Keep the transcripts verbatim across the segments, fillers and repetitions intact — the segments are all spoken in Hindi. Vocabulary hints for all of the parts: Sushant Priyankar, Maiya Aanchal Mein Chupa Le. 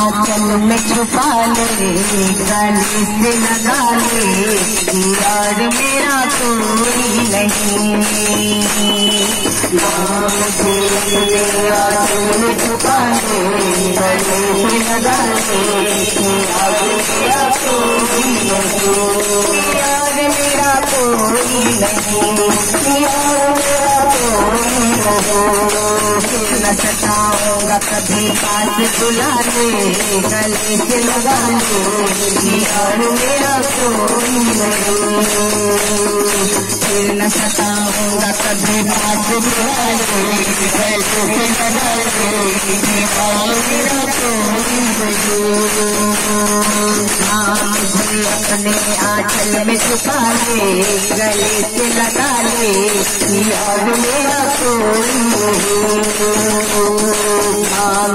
आंचल में छुपा ले, गले से लगा ले, यार मेरा कोई नहीं। आंचल में छुपा ले, गले से लगा ले, यार मेरा कोई नहीं, यार मेरा कोई नहीं, यार मेरा कोई नहीं। न सताऊंगा कभी पास बुला ले, गले से लगा ले, यार मेरा कोई नहीं। फिर न सताऊंगा कभी पास बुला ले, गले से लगा ले, यार मेरा कोई नहीं। हाँ मुझे अपने आंचल में छुपा ले, गले से लगा ले, यार मेरा कोई नहीं। आम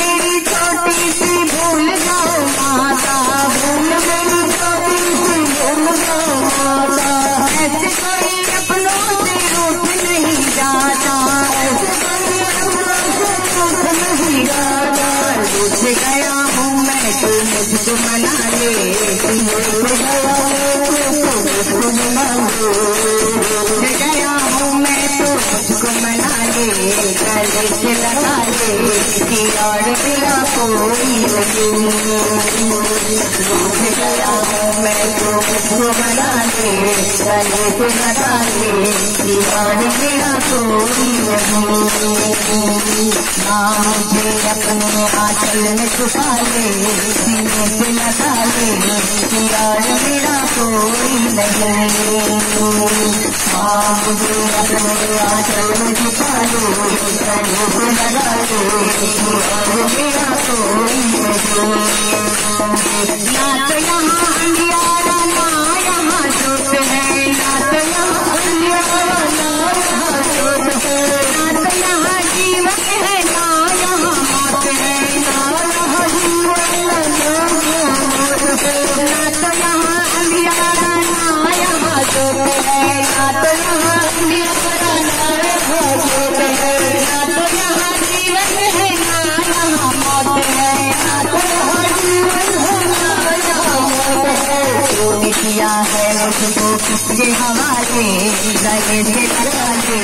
मेरी जाति गया हूँ मैं तो मुझको मना ले, मुझको मना ले, गया हूँ मैं तो मुझको मना ले, गले से लगा ले, यार मेरा कोई नहीं। गया हूँ मैं तो मुझको मना ले, गले से लगा ले, यार मेरा कोई नहीं। मुझे अपने आंचल में छुपा ले, सीने से लगा ले, यार मेरा कोई नहीं। हाँ मुझे अपने आंचल में छुपा ले, सीने से लगा ले, यार मेरा कोई नहीं। ना तो यहाँ अंधियारा, ना यहाँ धूप है, ना तो यहाँ अंधियारा, ना यहाँ धूप है, ना तो यहाँ जीवन है, ना यहाँ मौत है, ना यहाँ जीवन, ना यहाँ मौत है, ना तो यहाँ अंधियारा, ना यहाँ धूप है, ना तो यहाँ अंधियारा, ना यहाँ धूप है, ना तो यहाँ जीवन है, ना यहाँ मौत है, ना तो यहाँ जीवन है, ना यहाँ मौत है। तूने किया है मुझको किसके हवाले, गले से लगा ले,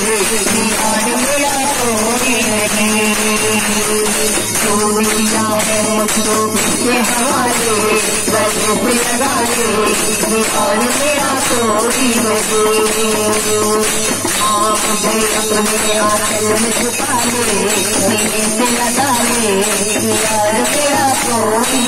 यार मेरा कोई नहीं। तूने किया है मुझको किसके हवाले, गले से लगा ले, यार मेरा कोई नहीं। हाँ मुझे अपने आंचल में छुपा ले, सीने से लगा ले, यार मेरा कोई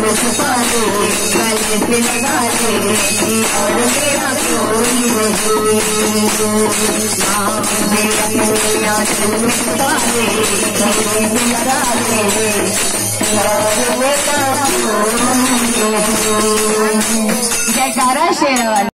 में छुपा ले, गले से लगा ले, यार मेरा कोई नहीं। हाँ मुझे अपने आंचल में छुपा ले, गले से लगा ले, यार मेरा कोई नहीं। जयकारा शेरवाली।